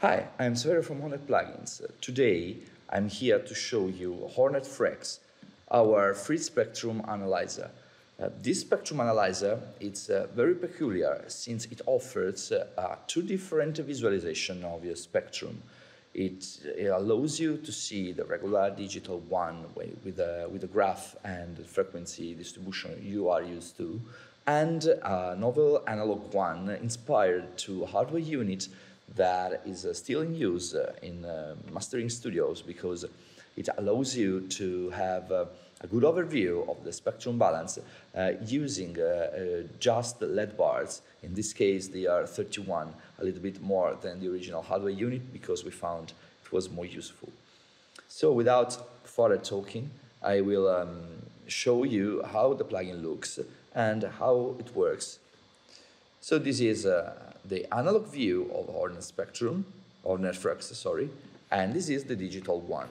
Hi, I'm Sverre from HoRNet Plugins. Today I'm here to show you HoRnet Freqs, our free spectrum analyzer. This spectrum analyzer is very peculiar since it offers two different visualizations of your spectrum. It allows you to see the regular digital one with a graph and the frequency distribution you are used to, and a novel analog one inspired to hardware unit that is still in use in mastering studios, because it allows you to have a good overview of the spectrum balance using just LED bars. In this case, they are 31, a little bit more than the original hardware unit because we found it was more useful. So without further talking, I will show you how the plugin looks and how it works. So this is the analog view of HoRNet Freqs, sorry, and this is the digital one.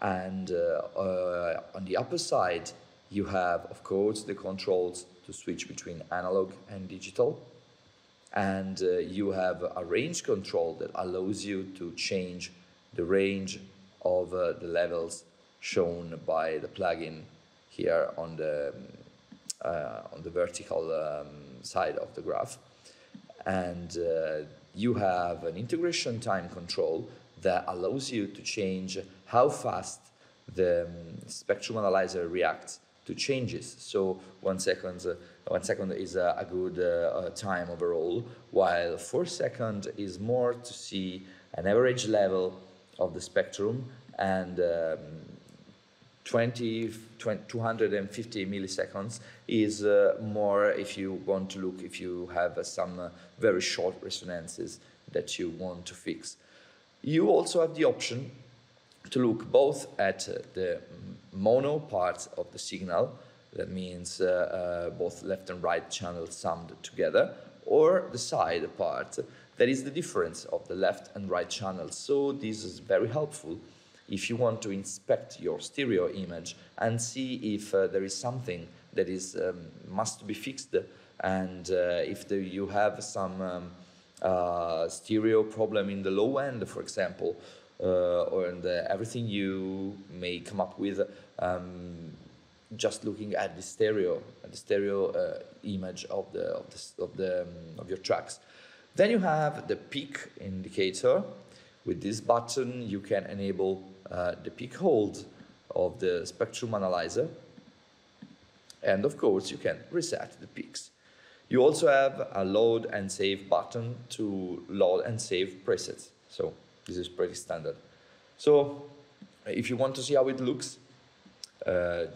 And on the upper side, you have, of course, the controls to switch between analog and digital. And you have a range control that allows you to change the range of the levels shown by the plugin here on the vertical side of the graph. And you have an integration time control that allows you to change how fast the spectrum analyzer reacts to changes. So one second is a good time overall, while 4 seconds is more to see an average level of the spectrum, and 250 milliseconds is more if you want to look, if you have some very short resonances that you want to fix. You also have the option to look both at the mono part of the signal, that means both left and right channels summed together, or the side part, that is the difference of the left and right channels. So this is very helpful if you want to inspect your stereo image and see if there is something that is must be fixed, and if you have some stereo problem in the low end, for example, or in the everything you may come up with, just looking at the stereo, image of your tracks. Then you have the peak indicator. With this button, you can enable the peak hold of the spectrum analyzer, and of course, you can reset the peaks. You also have a load and save button to load and save presets. So this is pretty standard. So if you want to see how it looks, I'll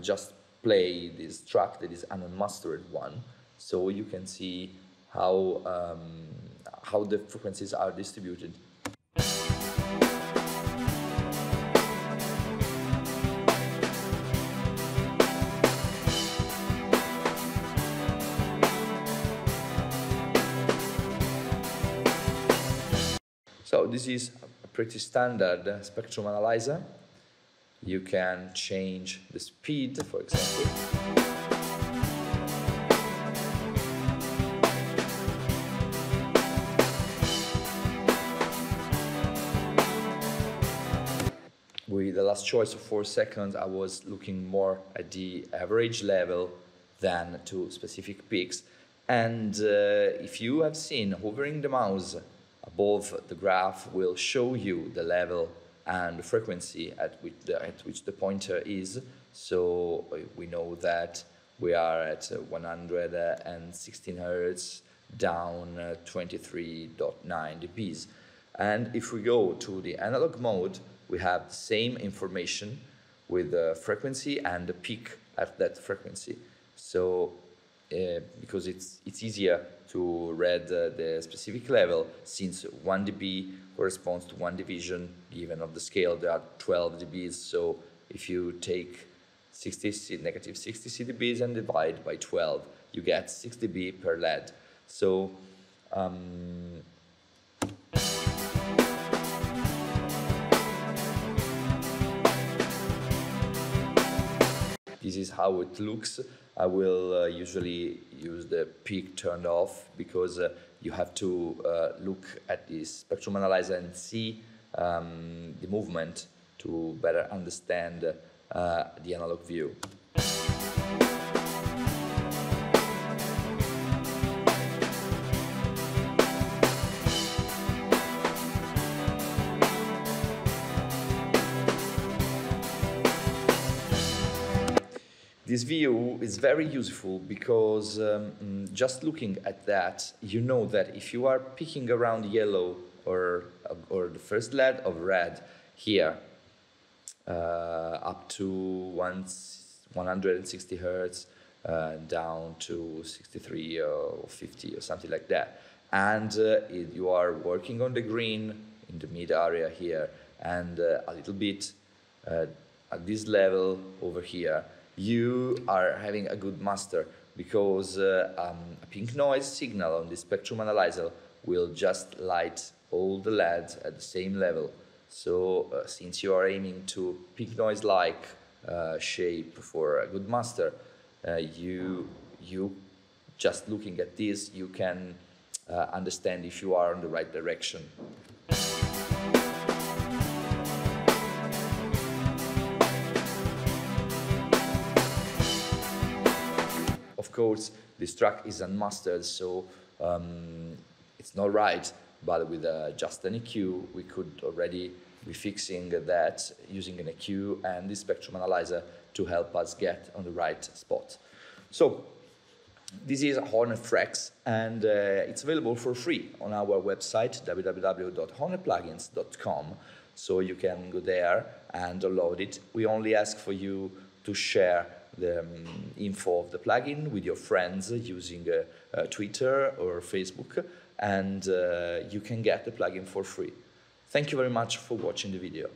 just play this track that is an unmastered one, so you can see how the frequencies are distributed. So this is a pretty standard spectrum analyzer. You can change the speed, for example. With the last choice of 4 seconds, I was looking more at the average level than to specific peaks. And if you have seen, hovering the mouse above the graph will show you the level and the frequency at which the pointer is, so we know that we are at 116 Hz down 23.9 dBs. And if we go to the analog mode, we have the same information with the frequency and the peak at that frequency. So because it's easier to read the specific level, since 1 dB corresponds to 1 division even of the scale. There are 12 dBs, so if you take negative 60 dBs and divide by 12, you get 6 dB per LED. So this is how it looks. I will usually use the peak turned off, because you have to look at the spectrum analyzer and see the movement to better understand the analog view. This view is very useful because just looking at that, you know that if you are picking around yellow or the first LED of red here, up to 160 hertz, down to 63 or 50 or something like that. And if you are working on the green in the mid area here and a little bit at this level over here, you are having a good master because a pink noise signal on the spectrum analyzer will just light all the LEDs at the same level. So since you are aiming to pink noise-like shape for a good master, you just looking at this, you can understand if you are on the right direction. Of course, this track is unmastered, so it's not right, but with just an EQ, we could already be fixing that using an EQ and the spectrum analyzer to help us get on the right spot. So, this is HoRNet Freqs, and it's available for free on our website, www.hornetplugins.com, so you can go there and download it. We only ask for you to share the info of the plugin with your friends using Twitter or Facebook, and you can get the plugin for free. Thank you very much for watching the video.